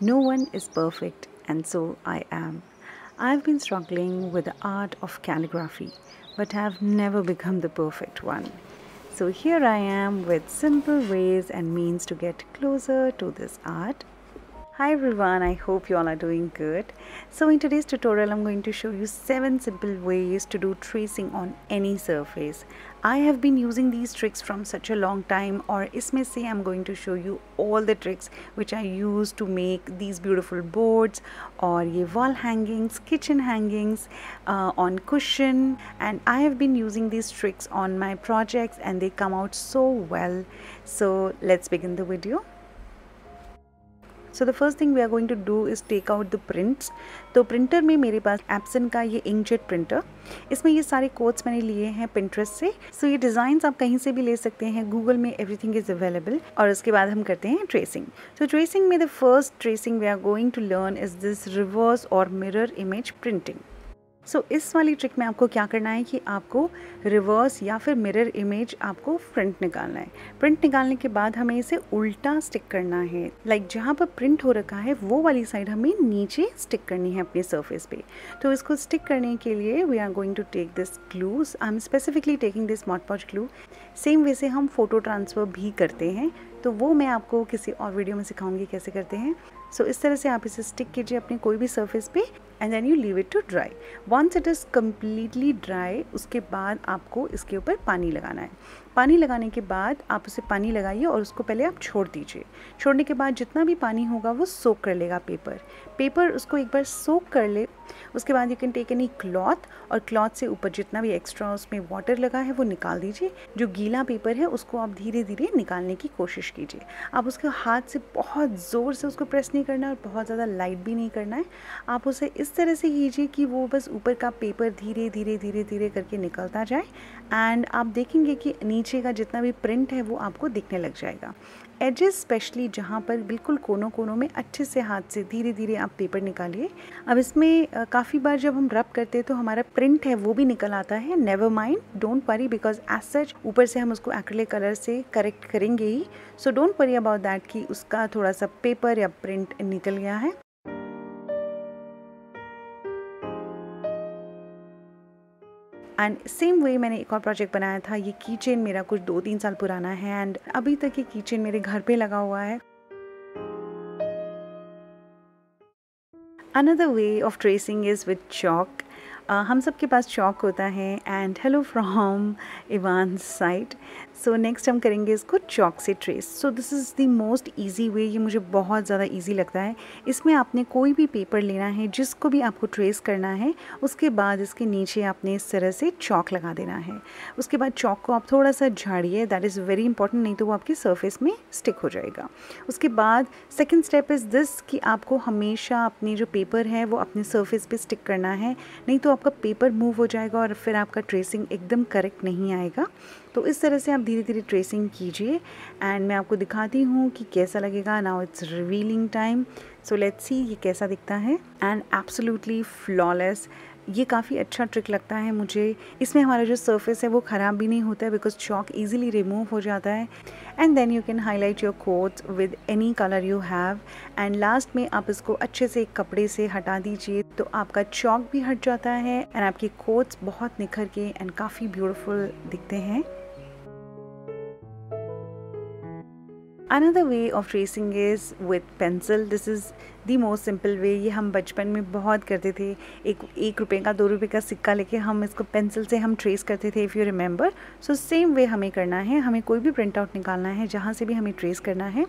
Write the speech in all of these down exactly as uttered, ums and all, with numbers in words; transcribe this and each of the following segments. No one is perfect, and so I am. I've been struggling with the art of calligraphy, but have never become the perfect one. So here I am with simple ways and means to get closer to this art. Hi everyone, I hope you all are doing good. So in today's tutorial, I'm going to show you seven simple ways to do tracing on any surface. I have been using these tricks from such a long time, or isme se I'm going to show you all the tricks which I use to make these beautiful boards or ye wall hangings, kitchen hangings, uh, on cushion, and I have been using these tricks on my projects and they come out so well. So let's begin the video. So the first thing we are going to do is take out the prints. तो printer में मेरे पास Epson का ये inkjet printer, इसमें ये सारे quotes मैंने लिए हैं Pinterest से. So ये designs आप कहीं से भी ले सकते हैं, Google में everything is available. और उसके बाद हम करते हैं tracing. So tracing में the first tracing we are going to learn is this reverse or mirror image printing. So इस वाली ट्रिक में आपको क्या करना है कि आपको रिवर्स या फिर मिरर इमेज आपको प्रिंट निकालना है. प्रिंट निकालने के बाद हमें इसे उल्टा स्टिक करना है, लाइक जहाँ पर प्रिंट हो रखा है वो वाली साइड हमें नीचे स्टिक करनी है अपने सरफेस पे. तो इसको स्टिक करने के लिए we are going to take this glues. I am specifically taking this Mod Podge glue. Same way से हम फोटो ट्रांसफ़र भी करते हैं, तो वो मैं आपको किसी और वीडियो में सिखाऊंगी कैसे करते हैं. सो so, इस तरह से आप इसे स्टिक कीजिए अपने कोई भी सरफेस पे and then you leave it to dry. Once it is completely dry, उसके बाद आपको इसके ऊपर पानी लगाना है. पानी लगाने के बाद आप उसे पानी लगाइए और उसको पहले आप छोड़ दीजिए. छोड़ने के बाद जितना भी पानी होगा वो सोक कर लेगा पेपर. पेपर उसको एक बार सोक कर ले, उसके बाद you can take any cloth और क्लॉथ से ऊपर जितना भी एक्स्ट्रा उसमें वाटर लगा है वो निकाल दीजिए. जो गीला पेपर है उसको आप धीरे धीरे निकालने की कोशिश कीजिए. आप उसके हाथ से बहुत ज़ोर से उसको प्रेस नहीं करना है और बहुत ज़्यादा लाइट भी नहीं करना है. आप उसे इस तरह से कीजिए कि वो बस ऊपर का पेपर धीरे धीरे धीरे धीरे करके निकलता जाए एंड आप देखेंगे कि नीचे का जितना भी प्रिंट है वो आपको दिखने लग जाएगा. एजेस स्पेशली जहाँ पर बिल्कुल कोनों कोनों में अच्छे से हाथ से धीरे धीरे आप पेपर निकालिए. अब इसमें काफ़ी बार जब हम रब करते हैं तो हमारा प्रिंट है वो भी निकल आता है. Never mind, don't worry, because as such ऊपर से हम उसको एक्रेलिक कलर से करेक्ट करेंगे ही. So don't worry about that कि उसका थोड़ा सा पेपर या प्रिंट निकल गया है. एंड सेम वे मैंने एक और प्रोजेक्ट बनाया था. ये कीचेन मेरा कुछ दो तीन साल पुराना है एंड अभी तक ये कीचेन मेरे घर पे लगा हुआ है. Another way of tracing is with chalk. हम सब के पास चॉक होता है and hello from even side. So next हम करेंगे इसको चॉक से trace. So this is the most easy way. ये मुझे बहुत ज़्यादा इजी लगता है. इसमें आपने कोई भी पेपर लेना है जिसको भी आपको ट्रेस करना है, उसके बाद इसके नीचे आपने इस तरह से चॉक लगा देना है. उसके बाद चॉक को आप थोड़ा सा झाड़िए, दैट इज़ वेरी इंपॉर्टेंट, नहीं तो वो आपकी सर्फेस में स्टिक हो जाएगा. उसके बाद सेकेंड स्टेप इज़ दिस कि आपको हमेशा अपने जो पेपर है वो अपने सर्फेस पर स्टिक करना है, नहीं तो आपका पेपर मूव हो जाएगा और फिर आपका ट्रेसिंग एकदम करेक्ट नहीं आएगा. तो इस तरह से आप धीरे धीरे ट्रेसिंग कीजिए एंड मैं आपको दिखाती हूँ कि कैसा लगेगा. Now it's revealing time, so let's see ये कैसा दिखता है. And absolutely flawless. ये काफ़ी अच्छा ट्रिक लगता है मुझे. इसमें हमारा जो सरफेस है वो ख़राब भी नहीं होता है बिकॉज चॉक ईजिली रिमूव हो जाता है. And then you can highlight your quotes with any colour you have. And last में आप इसको अच्छे से एक कपड़े से हटा दीजिए तो आपका चॉक भी हट जाता है एंड आपके कोट्स बहुत निखर के एंड काफ़ी ब्यूटीफुल दिखते हैं. Another way of tracing is with pencil. This is the most simple way. ये हम बचपन में बहुत करते थे. एक एक रुपये का दो रुपये का सिक्का लेके हम इसको पेंसिल से हम ट्रेस करते थे, if you remember. So same way हमें करना है. हमें कोई भी प्रिंट आउट निकालना है जहाँ से भी हमें ट्रेस करना है,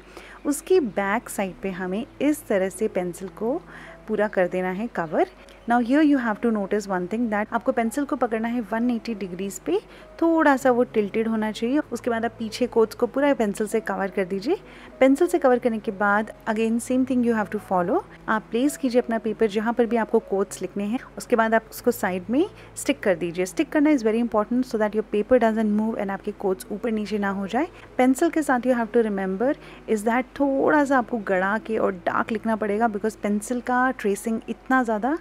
उसकी बैक साइड पे हमें इस तरह से पेंसिल को पूरा कर देना है cover. Now here you have to notice one thing that आपको पेंसिल को पकड़ना है वन एटी डिग्रीज पे, थोड़ा सा वो टिल्टेड होना चाहिए. उसके बाद आप पीछे कोट्स को पूरा पेंसिल से कवर कर दीजिए. पेंसिल से कवर करने के बाद again same thing you have to follow. आप प्लेस कीजिए अपना पेपर जहाँ पर भी आपको कोट्स लिखने हैं, उसके बाद आप उसको साइड में स्टिक कर दीजिए. स्टिक करना is very important so that your paper doesn't move and आपके कोट्स ऊपर नीचे ना हो जाए. पेंसिल के साथ you have to remember is that थोड़ा सा आपको गड़ा के और डार्क लिखना पड़ेगा बिकॉज पेंसिल का ट्रेसिंग इतना ज़्यादा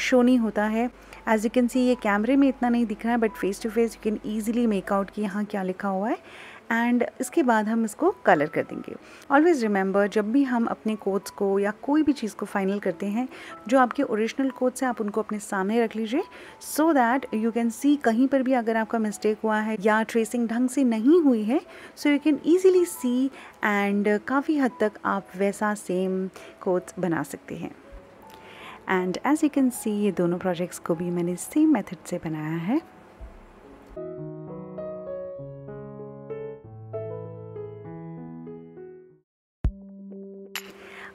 शो नहीं होता है. एज यू कैन सी ये कैमरे में इतना नहीं दिख रहा है but face to face you can easily make out कि यहाँ क्या लिखा हुआ है. एंड इसके बाद हम इसको कलर कर देंगे। ऑलवेज़ रिमेंबर, जब भी हम अपने कोट्स को या कोई भी चीज़ को फाइनल करते हैं, जो आपके ओरिजिनल कोट्स हैं आप उनको अपने सामने रख लीजिए, so that you can see कहीं पर भी अगर आपका मिस्टेक हुआ है या ट्रेसिंग ढंग से नहीं हुई है, so you can easily see and काफ़ी हद तक आप वैसा सेम कोट्स बना सकते हैं। And as you can see, ये दोनों प्रोजेक्ट्स को भी मैंने सेम मेथड से बनाया है।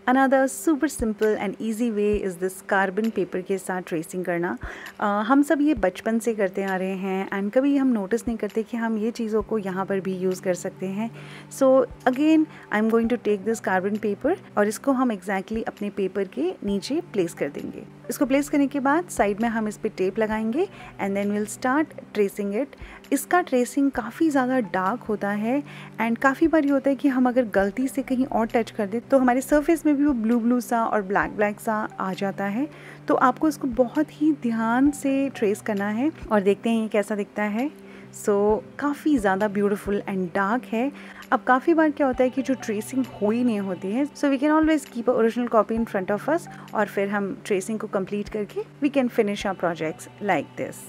Another super simple and easy way is this carbon paper के साथ ट्रेसिंग करना। uh, हम सब ये बचपन से करते आ रहे हैं एंड कभी हम नोटिस नहीं करते कि हम ये चीज़ों को यहाँ पर भी यूज़ कर सकते हैं। So again I am going to take this carbon paper और इसको हम एग्जैक्टली अपने पेपर के नीचे प्लेस कर देंगे। इसको प्लेस करने के बाद साइड में हम इस पर टेप लगाएंगे and then will start tracing it. इसका ट्रेसिंग काफ़ी ज़्यादा डार्क होता है एंड काफ़ी बार ये होता है कि हम अगर गलती से कहीं और टच कर दें तो हमारे सरफेस में भी वो ब्लू ब्लू सा और ब्लैक ब्लैक सा आ जाता है। तो आपको इसको बहुत ही ध्यान से ट्रेस करना है और देखते हैं ये कैसा दिखता है। सो so, काफ़ी ज़्यादा ब्यूटीफुल एंड डार्क है। अब काफ़ी बार क्या होता है कि जो ट्रेसिंग हुई नहीं होती है, so we can always keep a original copy in front of us और फिर हम ट्रेसिंग को कंप्लीट करके we can finish our projects like this.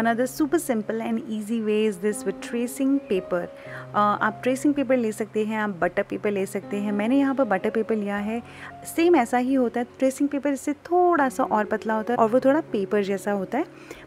Another super simple and easy way is this with tracing paper. uh, आप tracing paper ले सकते हैं, आप butter paper ले सकते हैं। मैंने यहाँ पर butter paper लिया है। सेम ऐसा ही होता है, tracing paper इससे थोड़ा सा और पतला होता है और वो थोड़ा paper जैसा होता है।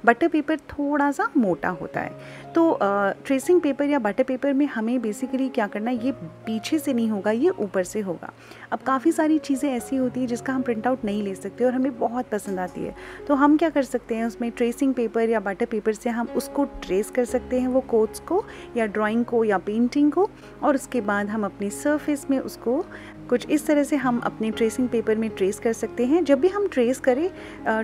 butter paper थोड़ा सा मोटा होता है। तो uh, tracing paper या butter paper में हमें बेसिकली क्या करना है, ये पीछे से नहीं होगा, ये ऊपर से होगा। अब काफ़ी सारी चीज़ें ऐसी होती है जिसका हम प्रिंट आउट नहीं ले सकते और हमें बहुत पसंद आती है, तो हम क्या कर सकते हैं, उसमें tracing paper या butter पेपर से हम उसको ट्रेस कर सकते हैं, वो कोट्स को या ड्राइंग को या पेंटिंग को, और उसके बाद हम अपनी सरफेस में उसको कुछ इस तरह से हम अपने ट्रेसिंग पेपर में ट्रेस कर सकते हैं। जब भी हम ट्रेस करें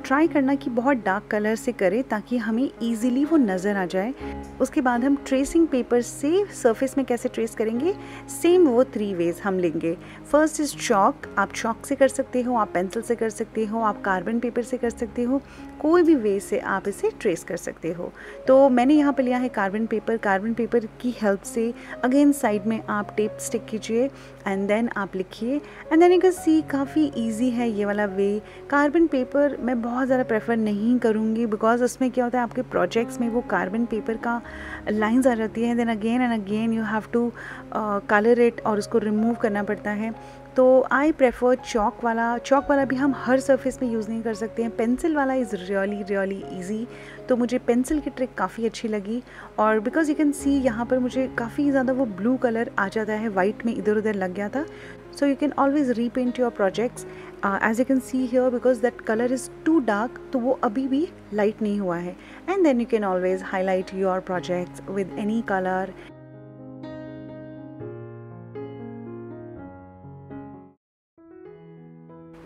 ट्राई करना कि बहुत डार्क कलर से करें ताकि हमें ईजिली वो नज़र आ जाए। उसके बाद हम ट्रेसिंग पेपर से सरफेस में कैसे ट्रेस करेंगे, सेम वो थ्री वेज हम लेंगे। फर्स्ट इज़ चॉक, आप चॉक से कर सकते हो, आप पेंसिल से कर सकते हो, आप कार्बन पेपर से कर सकते हो, कोई भी वे से आप इसे ट्रेस कर सकते हो। तो मैंने यहाँ पर लिया है कार्बन पेपर। कार्बन पेपर की हेल्प से अगेन साइड में आप टेप स्टिक कीजिए एंड देन आप लिखिए and then you can see. काफ़ी इजी है ये वाला वे। कार्बन पेपर मैं बहुत ज़्यादा प्रेफर नहीं करूँगी बिकॉज उसमें क्या होता है, आपके प्रोजेक्ट्स में वो कार्बन पेपर का लाइंस आ जाती है, then again and again you have to colour it और उसको रिमूव करना पड़ता है। तो आई प्रेफर चॉक वाला। चॉक वाला भी हम हर सरफेस पे यूज़ नहीं कर सकते हैं। पेंसिल वाला इज़ रियली रियली इजी। तो मुझे पेंसिल की ट्रिक काफ़ी अच्छी लगी और बिकॉज यू कैन सी यहाँ पर मुझे काफ़ी ज़्यादा वो ब्लू कलर आ जाता है, वाइट में इधर उधर लग गया था। So you can always repaint your projects as you can see here because that colour is too dark, तो वो अभी भी लाइट नहीं हुआ है। And then you can always highlight your projects with any colour.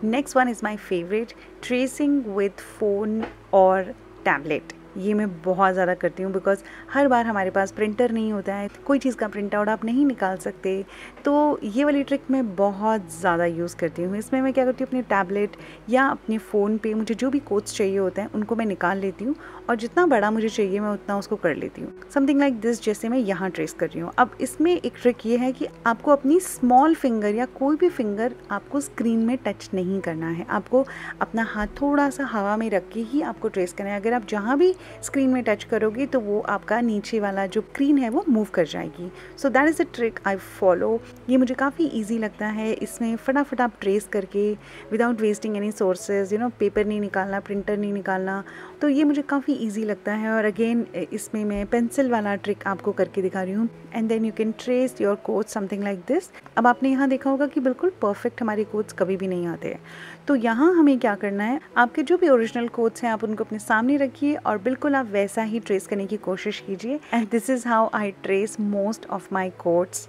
Next one is my favourite, tracing with phone और tablet. ये मैं बहुत ज़्यादा करती हूँ बिकॉज़ हर बार हमारे पास प्रिंटर नहीं होता है, कोई चीज़ का प्रिंट आउट आप नहीं निकाल सकते, तो ये वाली ट्रिक मैं बहुत ज़्यादा यूज़ करती हूँ। इसमें मैं क्या करती हूँ, अपने टैबलेट या अपने फ़ोन पे मुझे जो भी कोट्स चाहिए होते हैं उनको मैं निकाल लेती हूँ और जितना बड़ा मुझे चाहिए मैं उतना उसको कर लेती हूँ, समथिंग लाइक दिस, जैसे मैं यहाँ ट्रेस कर रही हूँ। अब इसमें एक ट्रिक ये है कि आपको अपनी स्मॉल फिंगर या कोई भी फिंगर आपको स्क्रीन में टच नहीं करना है, आपको अपना हाथ थोड़ा सा हवा में रख के ही आपको ट्रेस करना है। अगर आप जहाँ भी स्क्रीन में टच करोगे तो वो आपका नीचे वाला जो स्क्रीन है वो मूव कर जाएगी। So that is a trick I follow. ये मुझे काफ़ी इजी लगता है। इसमें फटाफट आप ट्रेस करके without wasting any sources, you know, paper नहीं निकालना, प्रिंटर नहीं निकालना, तो ये मुझे काफ़ी इजी लगता है। और अगेन इसमें मैं पेंसिल वाला ट्रिक आपको करके दिखा रही हूँ। And then you can trace your quotes something like this. अब आपने यहाँ देखा होगा कि बिल्कुल परफेक्ट हमारे कोट्स कभी भी नहीं आते हैं, तो यहाँ हमें क्या करना है, आपके जो भी ओरिजिनल कोट्स हैं आप उनको अपने सामने रखिए और बिल्कुल आप वैसा ही ट्रेस करने की कोशिश कीजिए। And this is how I trace most of my quotes.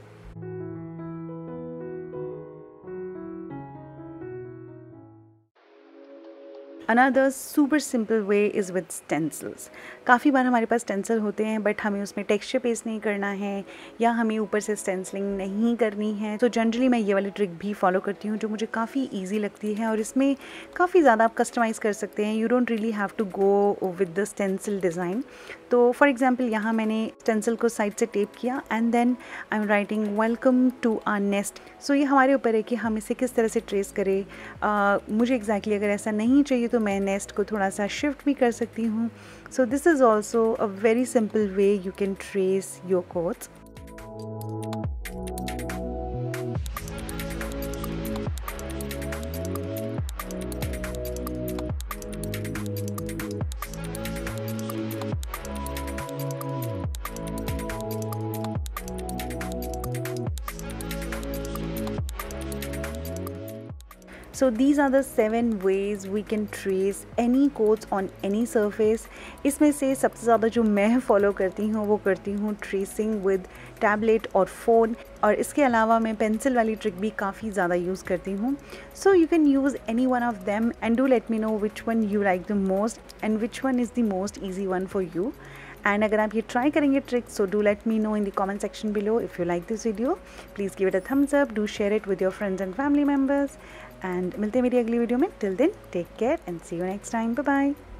Another super simple way is with stencils. काफ़ी बार हमारे पास स्टेंसिल होते हैं बट हमें उसमें टेक्सचर पेस्ट नहीं करना है या हमें ऊपर से स्टेंसिलिंग नहीं करनी है, तो जनरली मैं ये वाली ट्रिक भी फॉलो करती हूँ जो मुझे काफ़ी ईजी लगती है और इसमें काफ़ी ज़्यादा आप कस्टमाइज़ कर सकते हैं। You don't really have to go with the stencil design. तो फॉर एग्जाम्पल यहाँ मैंने स्टेंसिल को साइड से टेप किया and then I am writing welcome to our nest. So ये हमारे ऊपर है कि हम इसे किस तरह से ट्रेस करें। uh, मुझे एग्जैक्टली exactly अगर ऐसा नहीं चाहिए तो मैं नेस्ट को थोड़ा सा शिफ्ट भी कर सकती हूँ। So this is also a very simple way you can trace your quotes. So these are the seven ways we can trace any quotes on any surface। इसमें से सबसे ज़्यादा जो मैं फॉलो करती हूँ वो करती हूँ ट्रेसिंग विद टैबलेट और फ़ोन, और इसके अलावा मैं पेंसिल वाली ट्रिक भी काफ़ी ज़्यादा यूज़ करती हूँ। So you can use any one of them and do let me know which one you like the most and which one is the most easy one for you. And अगर आप ये try करेंगे trick so do let me know in the comment section below. If you like this video please give it a thumbs up, do share it with your friends and family members. And मिलते हैं मेरी अगली video में। Till then take care and see you next time. Bye bye.